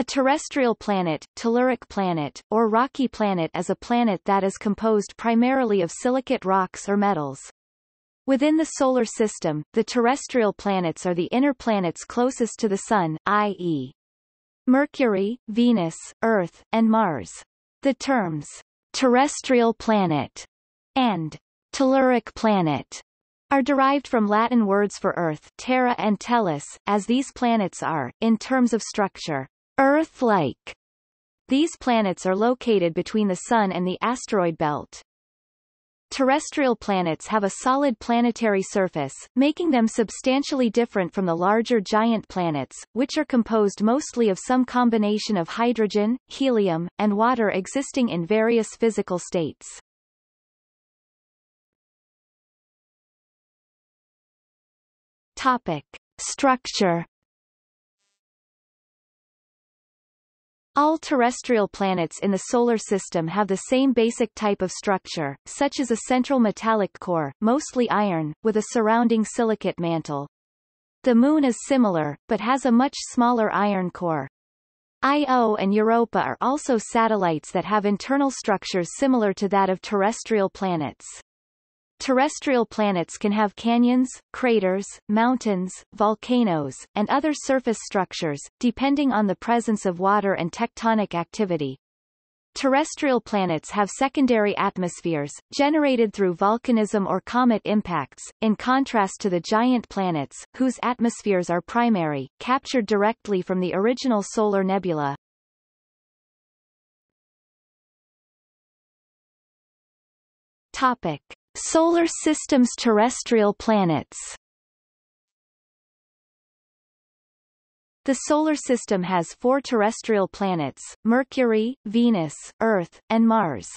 A terrestrial planet, telluric planet, or rocky planet is a planet that is composed primarily of silicate rocks or metals. Within the Solar System, the terrestrial planets are the inner planets closest to the Sun, i.e. Mercury, Venus, Earth, and Mars. The terms terrestrial planet and telluric planet are derived from Latin words for Earth, terra and tellus, as these planets are, in terms of structure, Earth-like. These planets are located between the Sun and the asteroid belt. Terrestrial planets have a solid planetary surface, making them substantially different from the larger giant planets, which are composed mostly of some combination of hydrogen, helium, and water existing in various physical states. Topic: Structure. All terrestrial planets in the Solar System have the same basic type of structure, such as a central metallic core, mostly iron, with a surrounding silicate mantle. The Moon is similar, but has a much smaller iron core. Io and Europa are also satellites that have internal structures similar to that of terrestrial planets. Terrestrial planets can have canyons, craters, mountains, volcanoes, and other surface structures, depending on the presence of water and tectonic activity. Terrestrial planets have secondary atmospheres, generated through volcanism or comet impacts, in contrast to the giant planets, whose atmospheres are primary, captured directly from the original solar nebula. Topic: Solar System's terrestrial planets. The Solar System has four terrestrial planets: Mercury, Venus, Earth, and Mars.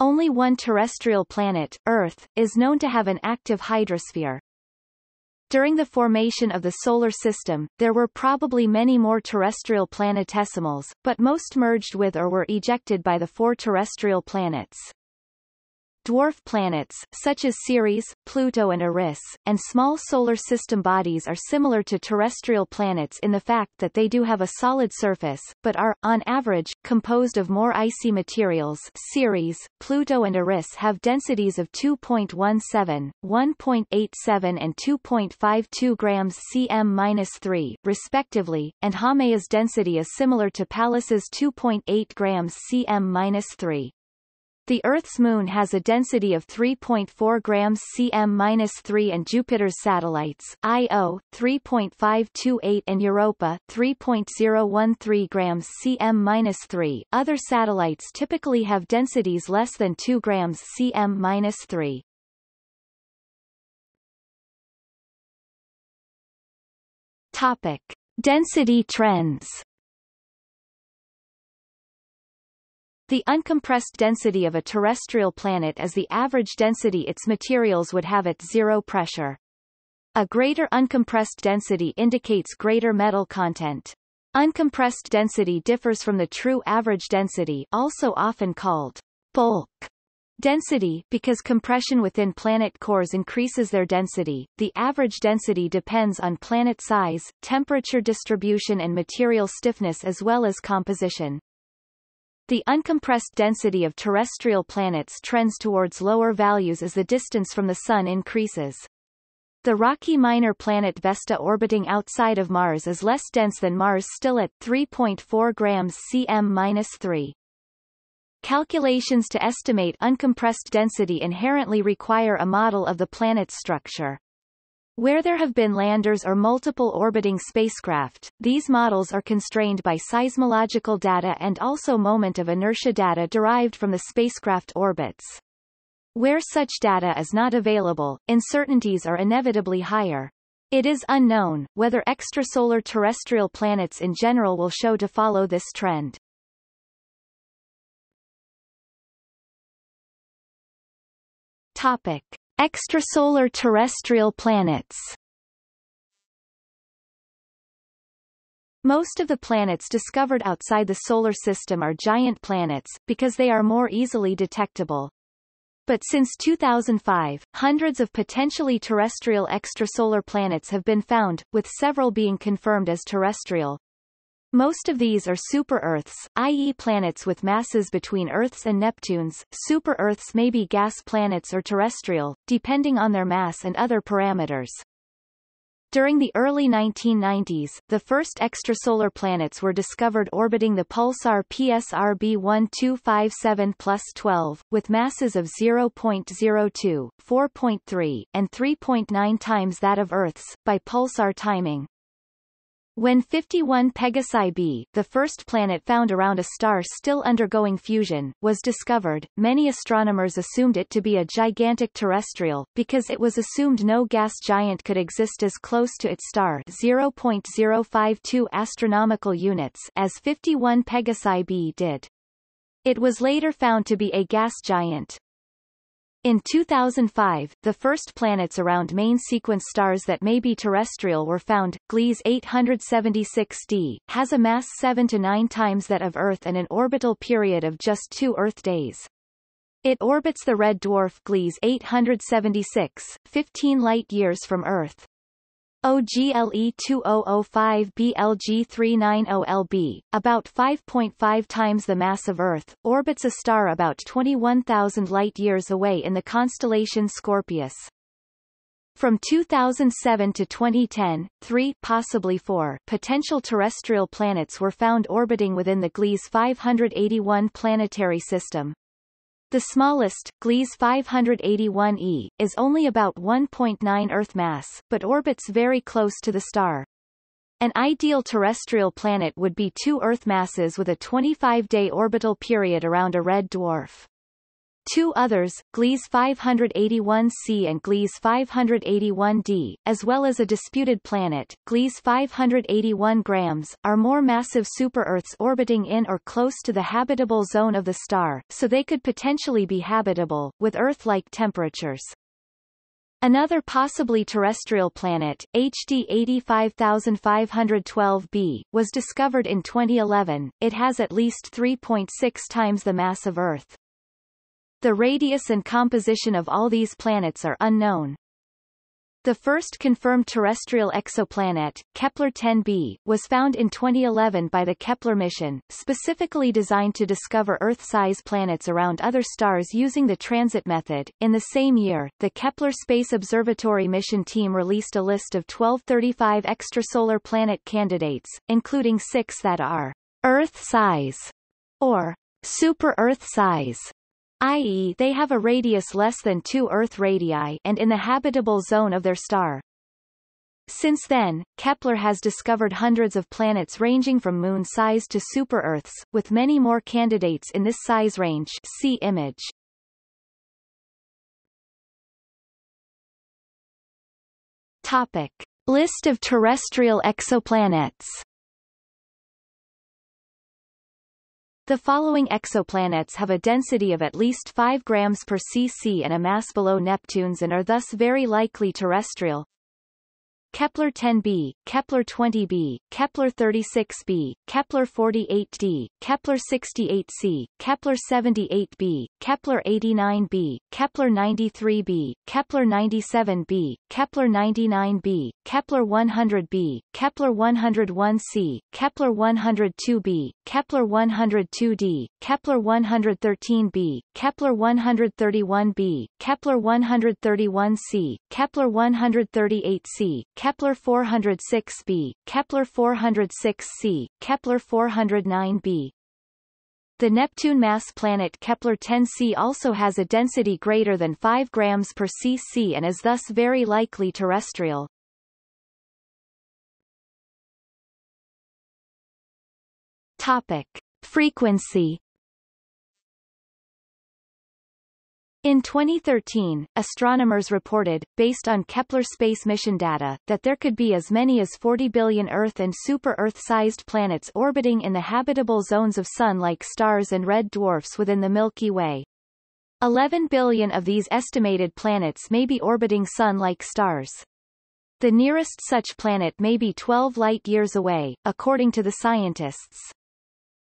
Only one terrestrial planet, Earth, is known to have an active hydrosphere. During the formation of the Solar System, there were probably many more terrestrial planetesimals, but most merged with or were ejected by the four terrestrial planets. Dwarf planets, such as Ceres, Pluto and Eris, and small solar system bodies are similar to terrestrial planets in the fact that they do have a solid surface, but are, on average, composed of more icy materials. Ceres, Pluto and Eris have densities of 2.17, 1.87 and 2.52 grams cm-3, respectively, and Haumea's density is similar to Pallas's 2.8 grams cm-3. The Earth's moon has a density of 3.4 grams cm-3 and Jupiter's satellites, Io, 3.528 and Europa, 3.013 grams cm-3. Other satellites typically have densities less than 2 grams cm-3. Topic: Density trends. The uncompressed density of a terrestrial planet is the average density its materials would have at zero pressure. A greater uncompressed density indicates greater metal content. Uncompressed density differs from the true average density, also often called bulk density, because compression within planet cores increases their density. The average density depends on planet size, temperature distribution and material stiffness as well as composition. The uncompressed density of terrestrial planets trends towards lower values as the distance from the Sun increases. The rocky minor planet Vesta orbiting outside of Mars is less dense than Mars, still at 3.4 grams cm-3. Calculations to estimate uncompressed density inherently require a model of the planet's structure. Where there have been landers or multiple orbiting spacecraft, these models are constrained by seismological data and also moment of inertia data derived from the spacecraft orbits. Where such data is not available, uncertainties are inevitably higher. It is unknown whether extrasolar terrestrial planets in general will show to follow this trend. Topic: Extrasolar terrestrial planets. Most of the planets discovered outside the Solar System are giant planets, because they are more easily detectable. But since 2005, hundreds of potentially terrestrial extrasolar planets have been found, with several being confirmed as terrestrial. Most of these are super-Earths, i.e. planets with masses between Earths and Neptunes. Super-Earths may be gas planets or terrestrial, depending on their mass and other parameters. During the early 1990s, the first extrasolar planets were discovered orbiting the pulsar PSR B1257 +12, with masses of 0.02, 4.3, and 3.9 times that of Earth's, by pulsar timing. When 51 Pegasi b, the first planet found around a star still undergoing fusion, was discovered, many astronomers assumed it to be a gigantic terrestrial, because it was assumed no gas giant could exist as close to its star 0.052 astronomical units as 51 Pegasi b did. It was later found to be a gas giant. In 2005, the first planets around main-sequence stars that may be terrestrial were found. Gliese 876d has a mass 7 to 9 times that of Earth and an orbital period of just 2 Earth days. It orbits the red dwarf Gliese 876, 15 light-years from Earth. OGLE-2005-BLG-390LB, about 5.5 times the mass of Earth, orbits a star about 21,000 light-years away in the constellation Scorpius. From 2007 to 2010, 3, possibly 4, potential terrestrial planets were found orbiting within the Gliese 581 planetary system. The smallest, Gliese 581e, is only about 1.9 Earth mass, but orbits very close to the star. An ideal terrestrial planet would be 2 Earth masses with a 25-day orbital period around a red dwarf. 2 others, Gliese 581c and Gliese 581d, as well as a disputed planet, Gliese 581g, are more massive super-Earths orbiting in or close to the habitable zone of the star, so they could potentially be habitable, with Earth-like temperatures. Another possibly terrestrial planet, HD 85512b, was discovered in 2011. It has at least 3.6 times the mass of Earth. The radius and composition of all these planets are unknown. The first confirmed terrestrial exoplanet, Kepler-10b, was found in 2011 by the Kepler mission, specifically designed to discover Earth-size planets around other stars using the transit method. In the same year, the Kepler Space Observatory mission team released a list of 1235 extrasolar planet candidates, including 6 that are Earth-size or super-Earth-size, i.e. they have a radius less than 2 Earth radii and in the habitable zone of their star. Since then, Kepler has discovered hundreds of planets ranging from moon-size to super-Earths, with many more candidates in this size range. See image. Topic: List of terrestrial exoplanets. The following exoplanets have a density of at least 5 grams per cc and a mass below Neptune's and are thus very likely terrestrial. Kepler-10b, Kepler-20b, Kepler-36b, Kepler-48d, Kepler-68c, Kepler-78b, Kepler-89b, Kepler-93b, Kepler-97b, Kepler-99b, Kepler-100b, Kepler-101c, Kepler-102b, Kepler-102d, Kepler-113b, Kepler-131b, Kepler-131c, Kepler-138c, Kepler-406b, Kepler-406c, Kepler-409b. The Neptune-mass planet Kepler-10c also has a density greater than 5 grams per cc and is thus very likely terrestrial. Topic: Frequency. In 2013, astronomers reported, based on Kepler space mission data, that there could be as many as 40 billion Earth and super-Earth-sized planets orbiting in the habitable zones of Sun-like stars and red dwarfs within the Milky Way. 11 billion of these estimated planets may be orbiting Sun-like stars. The nearest such planet may be 12 light-years away, according to the scientists.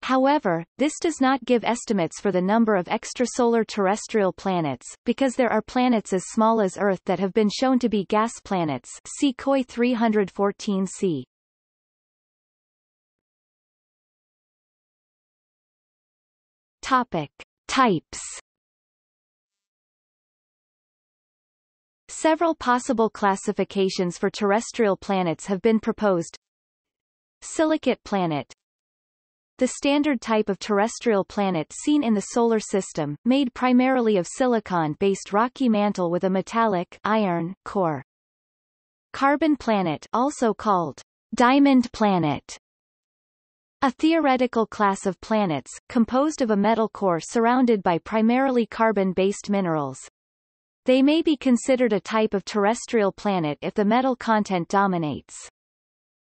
However, this does not give estimates for the number of extrasolar terrestrial planets, because there are planets as small as Earth that have been shown to be gas planets. See KOI 314c. Topic: Types. Several possible classifications for terrestrial planets have been proposed. Silicate planet. The standard type of terrestrial planet seen in the Solar System, made primarily of silicon-based rocky mantle with a metallic iron core. Carbon planet, also called diamond planet. A theoretical class of planets, composed of a metal core surrounded by primarily carbon-based minerals. They may be considered a type of terrestrial planet if the metal content dominates.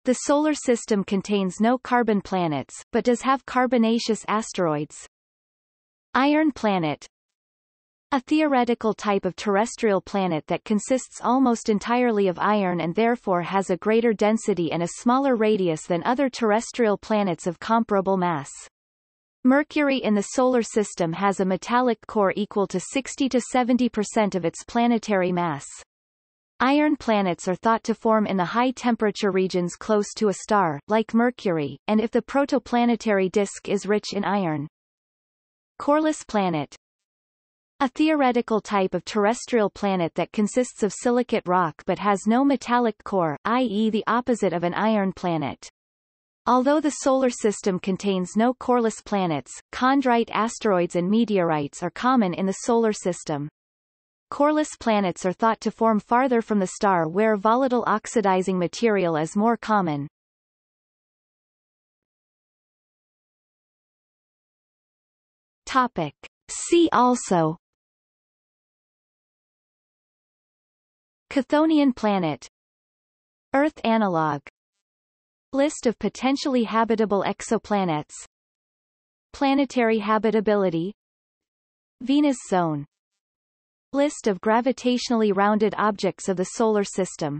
The Solar System contains no carbon planets, but does have carbonaceous asteroids. Iron planet. A theoretical type of terrestrial planet that consists almost entirely of iron and therefore has a greater density and a smaller radius than other terrestrial planets of comparable mass. Mercury in the Solar System has a metallic core equal to 60–70% of its planetary mass. Iron planets are thought to form in the high-temperature regions close to a star, like Mercury, and if the protoplanetary disk is rich in iron. Coreless planet. A theoretical type of terrestrial planet that consists of silicate rock but has no metallic core, i.e. the opposite of an iron planet. Although the Solar System contains no coreless planets, chondrite asteroids and meteorites are common in the Solar System. Coreless planets are thought to form farther from the star where volatile oxidizing material is more common. Topic. See also: Chthonian planet, Earth analog, List of potentially habitable exoplanets, Planetary habitability, Venus zone, List of gravitationally rounded objects of the Solar System.